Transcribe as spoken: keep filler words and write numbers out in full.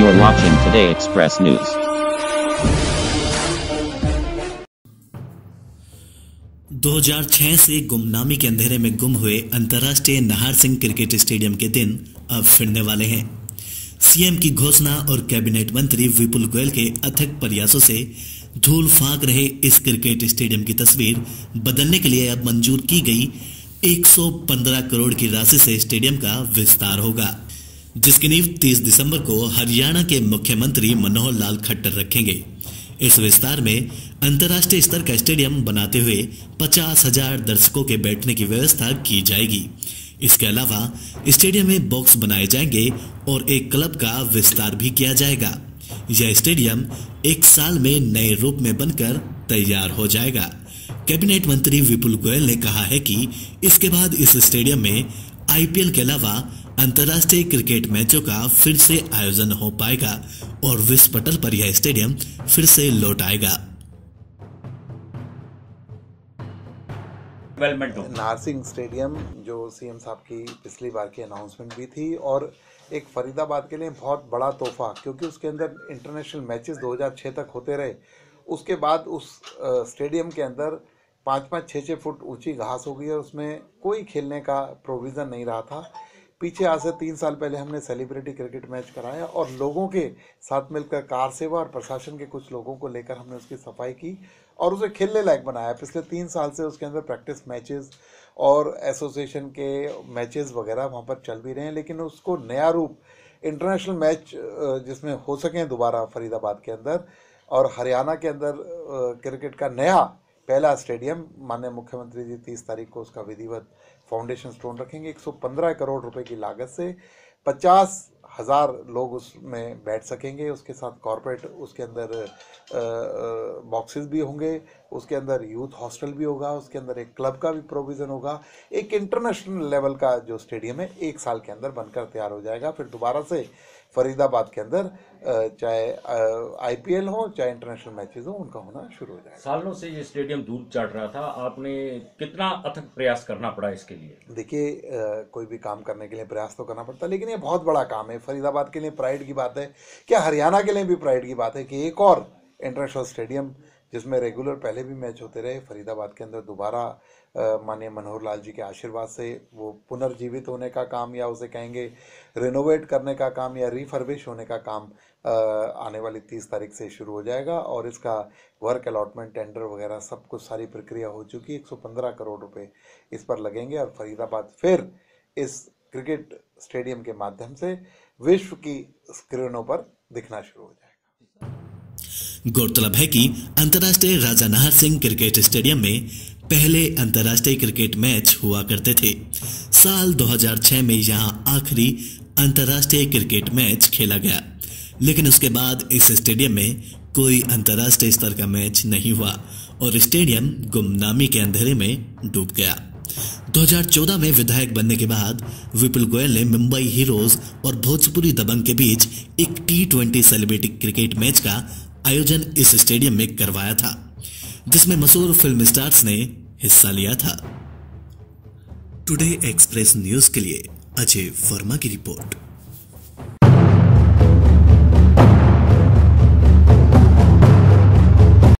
You're watching Today Express News. दो हज़ार छह से गुमनामी के अंधेरे में गुम हुए अंतर्राष्ट्रीय नाहर सिंह क्रिकेट स्टेडियम के दिन अब फिरने वाले हैं। सीएम की घोषणा और कैबिनेट मंत्री विपुल गोयल के अथक प्रयासों से धूल फांक रहे इस क्रिकेट स्टेडियम की तस्वीर बदलने के लिए अब मंजूर की गई एक सौ पंद्रह करोड़ की राशि से स्टेडियम का विस्तार होगा, जिसकी नींव तीस दिसंबर को हरियाणा के मुख्यमंत्री मनोहर लाल खट्टर रखेंगे। इस विस्तार में अंतर्राष्ट्रीय स्तर का स्टेडियम बनाते हुए पचास हज़ार दर्शकों के बैठने की व्यवस्था की जाएगी। इसके अलावा स्टेडियम में बॉक्स बनाए जाएंगे और एक क्लब का विस्तार भी किया जाएगा। यह स्टेडियम एक साल में नए रूप में बनकर तैयार हो जाएगा। कैबिनेट मंत्री विपुल गोयल ने कहा है कि इसके बाद इस स्टेडियम में आईपीएल के अलावा अंतर्राष्ट्रीय क्रिकेट मैचों का फिर से आयोजन हो पाएगा और विश्व पटल पर यह स्टेडियम फिर से लौट आएगा। नाहर सिंह स्टेडियम जो सीएम साहब की पिछली बार की अनाउंसमेंट भी थी और एक फरीदाबाद के लिए बहुत बड़ा तोहफा, क्योंकि उसके अंदर इंटरनेशनल मैचेस दो हज़ार छह तक होते रहे। उसके बाद उस स्टेडियम के अंदर पाँच पाँच छः छः फुट ऊंची घास हो गई और उसमें कोई खेलने का प्रोविज़न नहीं रहा था। पीछे आज से तीन साल पहले हमने सेलिब्रिटी क्रिकेट मैच कराया और लोगों के साथ मिलकर कार सेवा और प्रशासन के कुछ लोगों को लेकर हमने उसकी सफाई की और उसे खेलने लायक बनाया। पिछले तीन साल से उसके अंदर प्रैक्टिस मैचेस और एसोसिएशन के मैचेस वगैरह वहाँ पर चल भी रहे हैं, लेकिन उसको नया रूप इंटरनेशनल मैच जिसमें हो सकें दोबारा फरीदाबाद के अंदर और हरियाणा के अंदर क्रिकेट का नया पहला स्टेडियम माननीय मुख्यमंत्री जी तीस तारीख को उसका विधिवत फाउंडेशन स्टोन रखेंगे। एक सौ पंद्रह करोड़ रुपए की लागत से पचास हज़ार लोग उसमें बैठ सकेंगे। उसके साथ कॉरपोरेट उसके अंदर बॉक्सेस भी होंगे, उसके अंदर यूथ हॉस्टल भी होगा, उसके अंदर एक क्लब का भी प्रोविज़न होगा। एक इंटरनेशनल लेवल का जो स्टेडियम है एक साल के अंदर बनकर तैयार हो जाएगा। फिर दोबारा से फरीदाबाद के अंदर चाहे आईपीएल हो चाहे इंटरनेशनल मैचेस हो उनका होना शुरू हो जाएगा। सालों से ये स्टेडियम धूल चाट रहा था, आपने कितना अथक प्रयास करना पड़ा इसके लिए? देखिए, कोई भी काम करने के लिए प्रयास तो करना पड़ता है, लेकिन ये बहुत बड़ा काम है। फरीदाबाद के लिए प्राइड की बात है, क्या हरियाणा के लिए भी प्राइड की बात है कि एक और इंटरनेशनल स्टेडियम जिसमें रेगुलर पहले भी मैच होते रहे फरीदाबाद के अंदर दोबारा माननीय मनोहर लाल जी के आशीर्वाद से वो पुनर्जीवित होने का काम या उसे कहेंगे रिनोवेट करने का काम या रिफर्बिश होने का काम आने वाली तीस तारीख से शुरू हो जाएगा और इसका वर्क अलॉटमेंट टेंडर वगैरह सब कुछ सारी प्रक्रिया हो चुकी। एक सौ पंद्रह करोड़ रुपए इस पर लगेंगे और फरीदाबाद फिर इस क्रिकेट स्टेडियम के माध्यम से विश्व की स्क्रीनों पर दिखना शुरू हो जाएगा। गौरतलब है कि अंतर्राष्ट्रीय राजा नाहर सिंह क्रिकेट स्टेडियम में पहले अंतर्राष्ट्रीय क्रिकेट मैच हुआ करते थे। साल दो हज़ार छह में यहां आखिरी अंतर्राष्ट्रीय क्रिकेट मैच खेला गया, लेकिन उसके बाद इस स्टेडियम में कोई अंतर्राष्ट्रीय स्तर का मैच नहीं हुआ और स्टेडियम गुमनामी के अंधेरे में डूब गया। दो हज़ार चौदह में विधायक बनने के बाद विपुल गोयल ने मुंबई हीरोज और भोजपुरी दबंग के बीच एक T twenty celebrity cricket match का आयोजन इस स्टेडियम में करवाया था, जिसमें मशहूर फिल्म स्टार्स ने हिस्सा लिया था। टुडे एक्सप्रेस न्यूज के लिए अजय वर्मा की रिपोर्ट।